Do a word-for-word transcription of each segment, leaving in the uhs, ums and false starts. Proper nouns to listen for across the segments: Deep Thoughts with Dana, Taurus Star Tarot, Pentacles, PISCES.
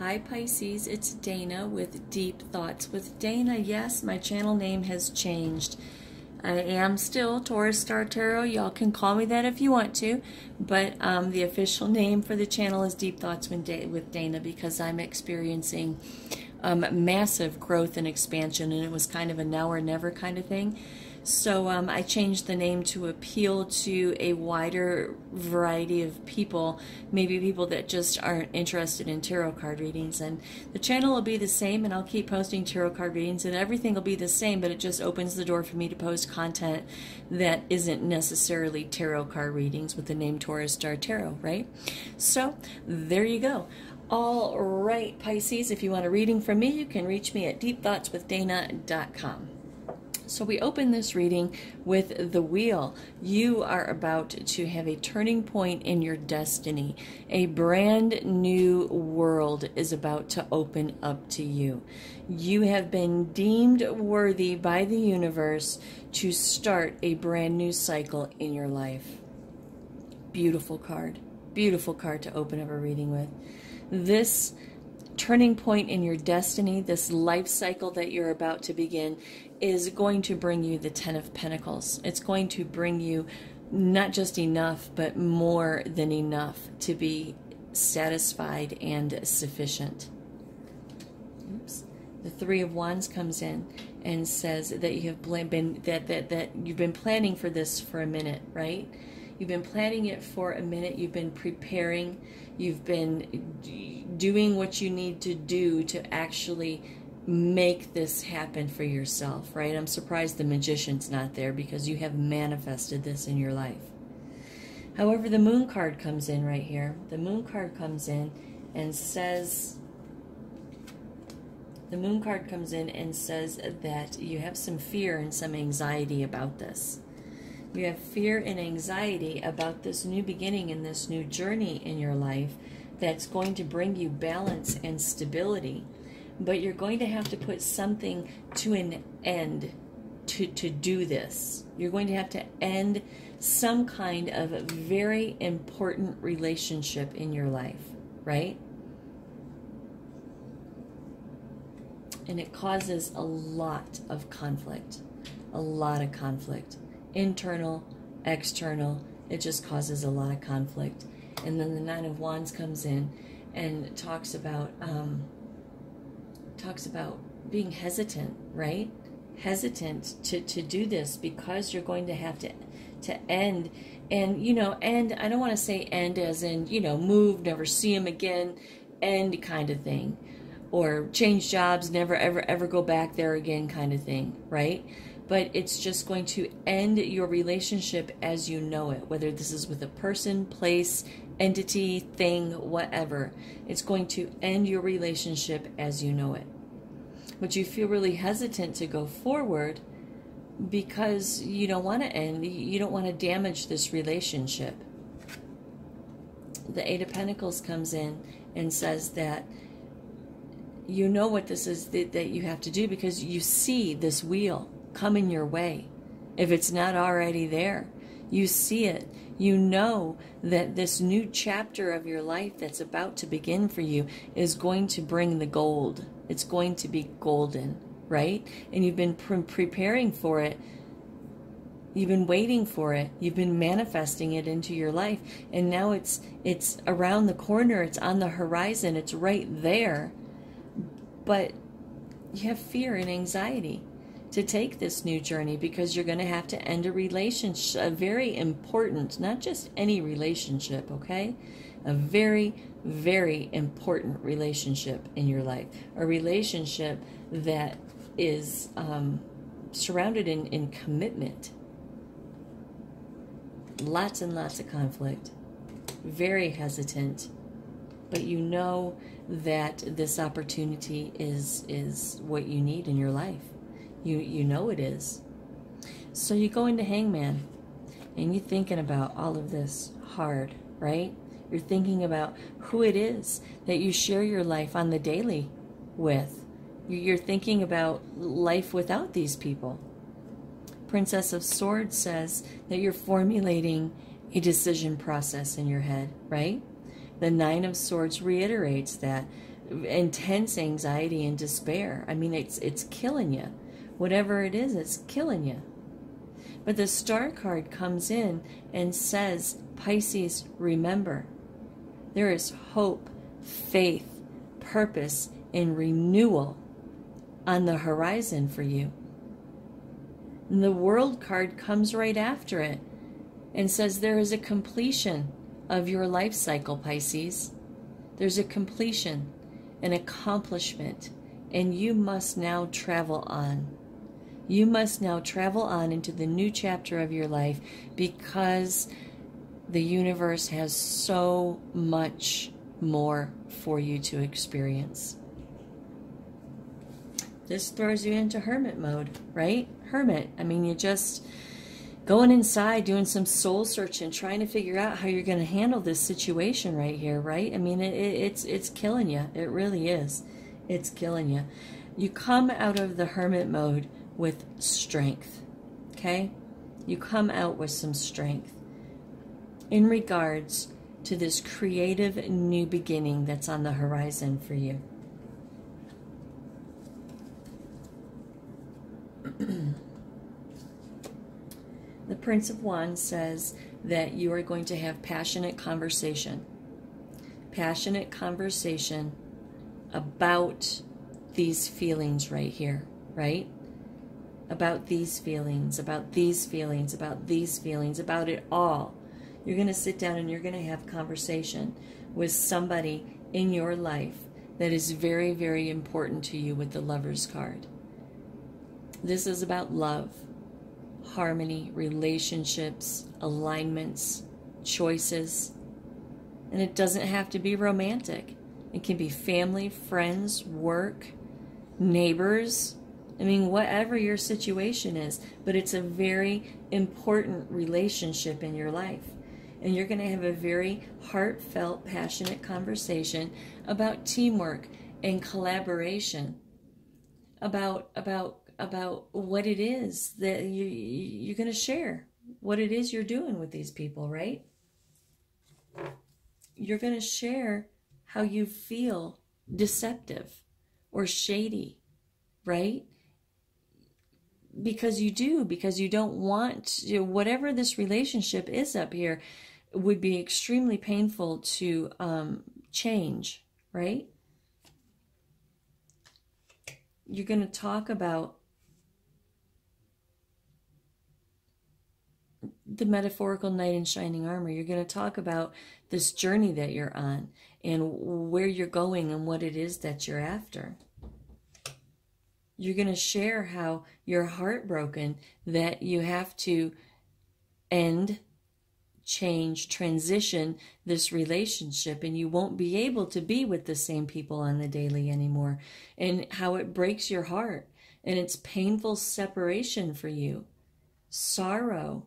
Hi Pisces, it's Dana with Deep Thoughts with Dana. Yes, my channel name has changed. I am still Taurus Star Tarot. Y'all can call me that if you want to, but um, the official name for the channel is Deep Thoughts with Dana because I'm experiencing um, massive growth and expansion, and it was kind of a now or never kind of thing. So um, I changed the name to appeal to a wider variety of people, maybe people that just aren't interested in tarot card readings. And the channel will be the same, and I'll keep posting tarot card readings, and everything will be the same, but it just opens the door for me to post content that isn't necessarily tarot card readings with the name Taurus Star Tarot, right? So there you go. All right, Pisces, if you want a reading from me, you can reach me at deep thoughts with dana dot com. So we open this reading with the Wheel. You are about to have a turning point in your destiny. A brand new world is about to open up to you. You have been deemed worthy by the universe to start a brand new cycle in your life. Beautiful card. Beautiful card to open up a reading with. This turning point in your destiny, this life cycle that you're about to begin, is going to bring you the Ten of Pentacles. It's going to bring you not just enough, but more than enough to be satisfied and sufficient. Oops. The Three of Wands comes in and says that you have been that that that you've been planning for this for a minute, right? You've been planning it for a minute. You've been preparing. You've been doing what you need to do to actually make this happen for yourself, right? I'm surprised the Magician's not there because you have manifested this in your life. However, the Moon card comes in right here. The Moon card comes in and says, the Moon card comes in and says that you have some fear and some anxiety about this. You have fear and anxiety about this new beginning and this new journey in your life that's going to bring you balance and stability. But you're going to have to put something to an end to, to do this. You're going to have to end some kind of a very important relationship in your life, right? And it causes a lot of conflict, a lot of conflict. Internal, external, it just causes a lot of conflict. And then the Nine of Wands comes in and talks about um, talks about being hesitant, right? Hesitant to, to do this because you're going to have to to end. And, you know, end, I don't want to say end as in, you know, move, never see him again, end kind of thing. Or change jobs, never, ever, ever go back there again kind of thing, right? But it's just going to end your relationship as you know it, whether this is with a person, place, entity, thing, whatever. It's going to end your relationship as you know it. But you feel really hesitant to go forward because you don't want to end, you don't want to damage this relationship. The Eight of Pentacles comes in and says that you know what this is that, that you have to do because you see this wheel coming your way. If it's not already there, you see it. You know that this new chapter of your life that's about to begin for you is going to bring the gold. It's going to be golden, right? And you've been pre preparing for it. You've been waiting for it. You've been manifesting it into your life. And now it's it's around the corner. It's on the horizon. It's right there. But you have fear and anxiety to take this new journey because you're going to have to end a relationship, a very important, not just any relationship, okay? A very, very important relationship in your life. A relationship that is um, surrounded in, in commitment. Lots and lots of conflict. Very hesitant. But you know that this opportunity is, is what you need in your life. You, you know it is. So you go into Hangman, and you're thinking about all of this hard, right? You're thinking about who it is that you share your life on the daily with. You're thinking about life without these people. Princess of Swords says that you're formulating a decision process in your head, right? The Nine of Swords reiterates that. intense anxiety and despair. I mean, it's it's killing you. Whatever it is, it's killing you. But the star card comes in and says, Pisces, remember, there is hope, faith, purpose, and renewal on the horizon for you. And the world card comes right after it and says there is a completion of your life cycle, Pisces. There's a completion, an accomplishment, and you must now travel on. You must now travel on into the new chapter of your life, because the universe has so much more for you to experience. This throws you into hermit mode, right? Hermit. I mean, you just going inside, doing some soul searching, trying to figure out how you're going to handle this situation right here, right? I mean, it, it, it's it's killing you. It really is. It's killing you. You come out of the hermit mode with strength, okay? You come out with some strength in regards to this creative new beginning that's on the horizon for you. The Prince of Wands says that you are going to have passionate conversation. Passionate conversation about these feelings right here, right? About these feelings, about these feelings, about these feelings, about it all. You're going to sit down and you're going to have conversation with somebody in your life that is very, very important to you with the Lover's card. This is about love, harmony, relationships, alignments, choices. And it doesn't have to be romantic. It can be family, friends, work, neighbors. I mean, whatever your situation is, but it's a very important relationship in your life. And you're going to have a very heartfelt, passionate conversation about teamwork and collaboration, about about about what it is that you, you're going to share, what it is you're doing with these people, right? You're going to share how you feel deceptive or shady, right? Because you do, because you don't want to, whatever this relationship is up here would be extremely painful to um, change, right? You're going to talk about the metaphorical knight in shining armor. You're going to talk about this journey that you're on and where you're going and what it is that you're after. You're going to share how you're heartbroken that you have to end, change, transition this relationship, and you won't be able to be with the same people on the daily anymore, and how it breaks your heart, and it's painful separation for you. Sorrow,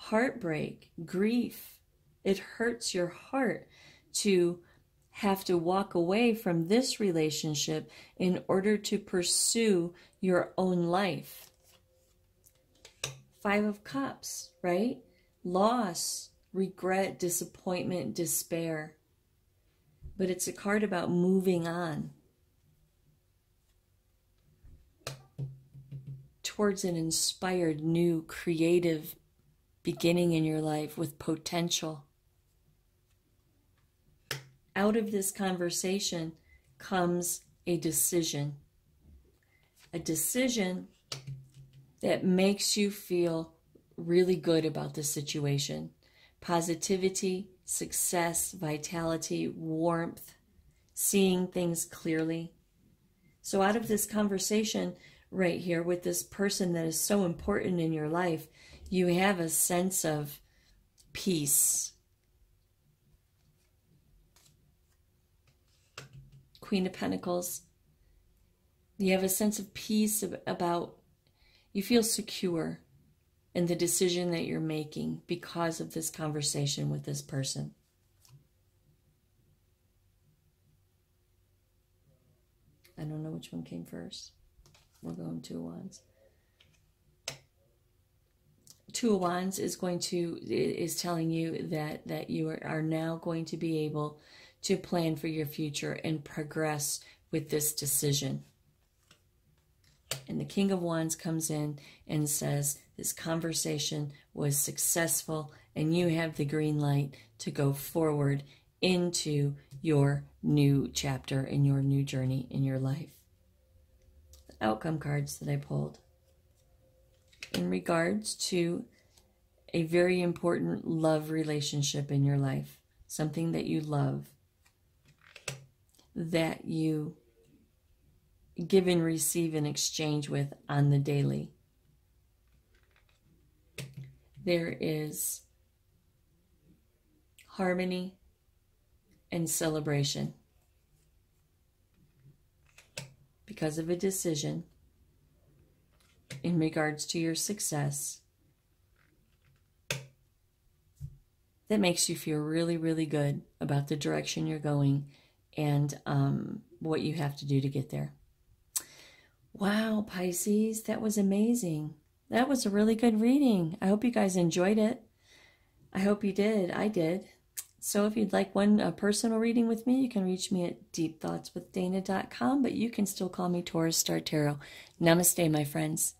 heartbreak, grief. It hurts your heart to have to walk away from this relationship in order to pursue your own life. Five of Cups, right? Loss, regret, disappointment, despair. But it's a card about moving on towards an inspired, new, creative beginning in your life with potential. Out of this conversation comes a decision. A decision that makes you feel really good about the situation. Positivity, success, vitality, warmth, seeing things clearly. So out of this conversation right here with this person that is so important in your life, you have a sense of peace. Queen of Pentacles. You have a sense of peace about, you feel secure in the decision that you're making because of this conversation with this person. I don't know which one came first. We're going Two of Wands. Two of Wands is going to, is telling you that, that you are now going to be able to plan for your future and progress with this decision. And the King of Wands comes in and says, this conversation was successful and you have the green light to go forward into your new chapter and your new journey in your life. The outcome cards that I pulled. In regards to a very important love relationship in your life, something that you love, that you give and receive and exchange with on the daily. There is harmony and celebration because of a decision in regards to your success that makes you feel really, really good about the direction you're going and um, what you have to do to get there. Wow, Pisces, that was amazing. That was a really good reading. I hope you guys enjoyed it. I hope you did. I did. So if you'd like one a personal reading with me, you can reach me at deep thoughts with dana dot com, but you can still call me Taurus Star Tarot. Namaste, my friends.